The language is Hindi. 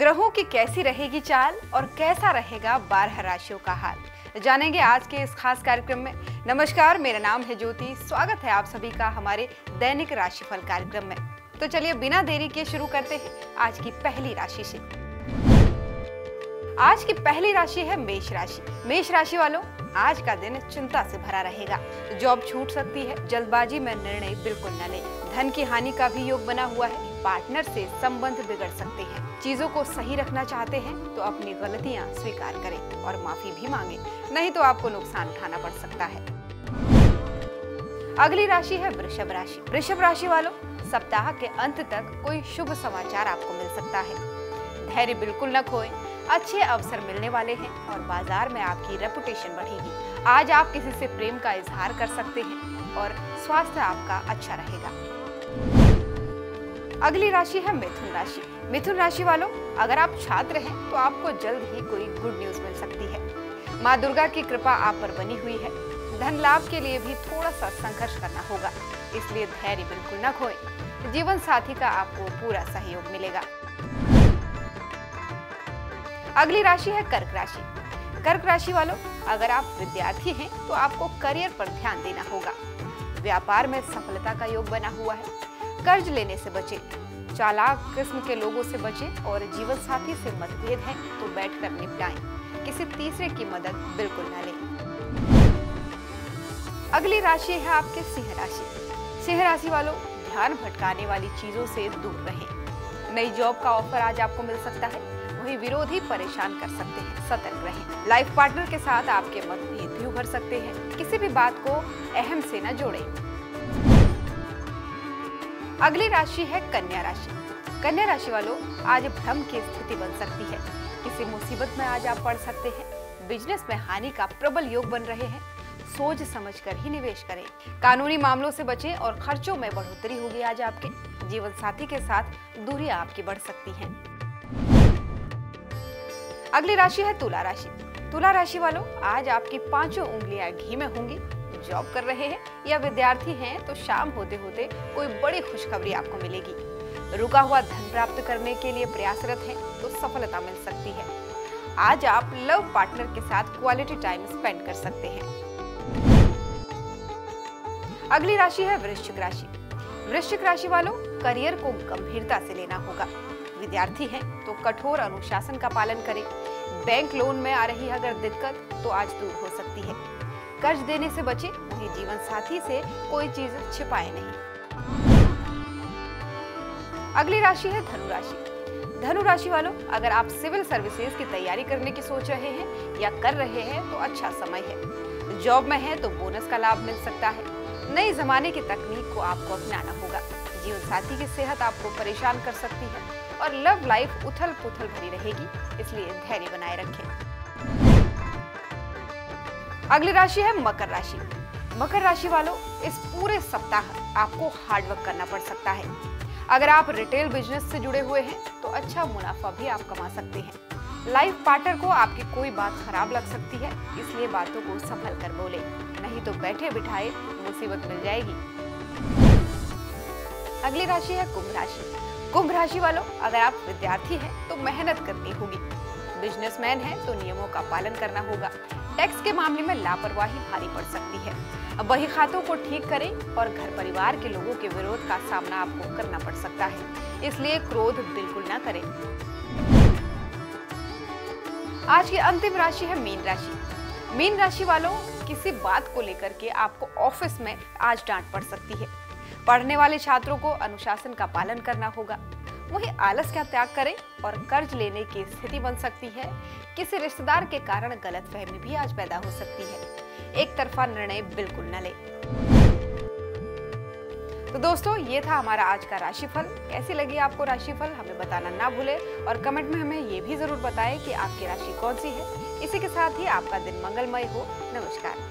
ग्रहों की कैसी रहेगी चाल और कैसा रहेगा 12 राशियों का हाल, जानेंगे आज के इस खास कार्यक्रम में। नमस्कार, मेरा नाम है ज्योति। स्वागत है आप सभी का हमारे दैनिक राशिफल कार्यक्रम में। तो चलिए बिना देरी के शुरू करते हैं आज की पहली राशि से। आज की पहली राशि है मेष राशि। मेष राशि वालों, आज का दिन चिंता से भरा रहेगा। जॉब छूट सकती है, जल्दबाजी में निर्णय बिल्कुल न लें। धन की हानि का भी योग बना हुआ है। पार्टनर से संबंध बिगड़ सकते हैं। चीजों को सही रखना चाहते हैं तो अपनी गलतियां स्वीकार करें और माफी भी मांगे, नहीं तो आपको नुकसान उठाना पड़ सकता है। अगली राशि है वृषभ राशि। वृषभ राशि वालों, सप्ताह के अंत तक कोई शुभ समाचार आपको मिल सकता है। धैर्य बिल्कुल न खोएं, अच्छे अवसर मिलने वाले हैं और बाजार में आपकी रेपुटेशन बढ़ेगी। आज आप किसी से प्रेम का इजहार कर सकते हैं और स्वास्थ्य आपका अच्छा रहेगा। अगली राशि है मिथुन राशि। मिथुन राशि वालों, अगर आप छात्र हैं तो आपको जल्द ही कोई गुड न्यूज मिल सकती है। माँ दुर्गा की कृपा आप पर बनी हुई है। धन लाभ के लिए भी थोड़ा सा संघर्ष करना होगा, इसलिए धैर्य बिल्कुल न खोएं। जीवन साथी का आपको पूरा सहयोग मिलेगा। अगली राशि है कर्क राशि। कर्क राशि वालों, अगर आप विद्यार्थी हैं तो आपको करियर पर ध्यान देना होगा। व्यापार में सफलता का योग बना हुआ है। कर्ज लेने से बचें, चालाक किस्म के लोगों से बचें और जीवन साथी से मतभेद हैं तो बैठकर निपटाएं। किसी तीसरे की मदद बिल्कुल न लें। अगली राशि है आपके सिंह राशि। सिंह राशि वालों, ध्यान भटकाने वाली चीजों से दूर रहें। नई जॉब का ऑफर आज आपको मिल सकता है, वहीं विरोधी परेशान कर सकते हैं, सतर्क रहें। लाइफ पार्टनर के साथ आपके मतभेद भी उभर सकते हैं। किसी भी बात को अहम से न जोड़ें। अगली राशि है कन्या राशि। कन्या राशि वालों, आज भ्रम की स्थिति बन सकती है। किसी मुसीबत में आज आप पड़ सकते हैं। बिजनेस में हानि का प्रबल योग बन रहे हैं। सोच समझकर ही निवेश करें। कानूनी मामलों से बचें और खर्चों में बढ़ोतरी होगी आज आपके। जीवन साथी के साथ दूरियां आपकी बढ़ सकती हैं। अगली राशि है तुला राशि। तुला राशि वालों, आज आपकी पांचों उंगलियां घी में होंगी। जॉब कर रहे हैं या विद्यार्थी हैं तो शाम होते होते कोई बड़ी खुशखबरी आपको मिलेगी। रुका हुआ धन प्राप्त करने के लिए प्रयासरत हैं तो सफलता मिल सकती है। आज आप लव पार्टनर के साथ क्वालिटी टाइम स्पेंड कर सकते हैं। अगली राशि है वृश्चिक राशि। वृश्चिक राशि वालों, करियर को गंभीरता से लेना होगा। विद्यार्थी हैं तो कठोर अनुशासन का पालन करें। बैंक लोन में आ रही अगर दिक्कत तो आज दूर हो सकती है। कर्ज देने से बचे, वही जीवन साथी से कोई चीज छिपाए नहीं। अगली राशि है धनु राशि। धनु राशि वालों, अगर आप सिविल सर्विसेज की तैयारी करने की सोच रहे हैं या कर रहे हैं तो अच्छा समय है। जॉब में है तो बोनस का लाभ मिल सकता है। नए जमाने की तकनीक को आपको अपनाना होगा। जीवन साथी की सेहत आपको परेशान कर सकती है और लव लाइफ उथल पुथल भरी रहेगी, इसलिए धैर्य बनाए रखें। अगली राशि है मकर राशि। मकर राशि वालों, इस पूरे सप्ताह आपको हार्डवर्क करना पड़ सकता है। अगर आप रिटेल बिजनेस से जुड़े हुए हैं तो अच्छा मुनाफा भी आप कमा सकते हैं। लाइफ पार्टनर को आपकी कोई बात खराब लग सकती है, इसलिए बातों को संभल कर बोले, नहीं तो बैठे बिठाए मुसीबत मिल जाएगी। अगली राशि है कुंभ राशि। कुंभ राशि वालों, अगर आप विद्यार्थी हैं तो मेहनत करनी होगी। बिजनेसमैन हैं तो नियमों का पालन करना होगा। टैक्स के मामले में लापरवाही भारी पड़ सकती है। बही खातों को ठीक करें और घर परिवार के लोगों के विरोध का सामना आपको करना पड़ सकता है, इसलिए क्रोध बिल्कुल ना करें। आज की अंतिम राशि है मीन राशि। मीन राशि वालों, किसी बात को लेकर के आपको ऑफिस में आज डांट पड़ सकती है। पढ़ने वाले छात्रों को अनुशासन का पालन करना होगा। वही आलस का त्याग करें और कर्ज लेने की स्थिति बन सकती है। किसी रिश्तेदार के कारण गलतफहमी भी आज पैदा हो सकती है। एक तरफा निर्णय बिल्कुल न लें। तो दोस्तों, ये था हमारा आज का राशिफल। कैसी लगी आपको राशिफल, हमें बताना ना भूलें और कमेंट में हमें ये भी जरूर बताएं कि आपकी राशि कौन सी है। इसी के साथ ही आपका दिन मंगलमय हो। नमस्कार।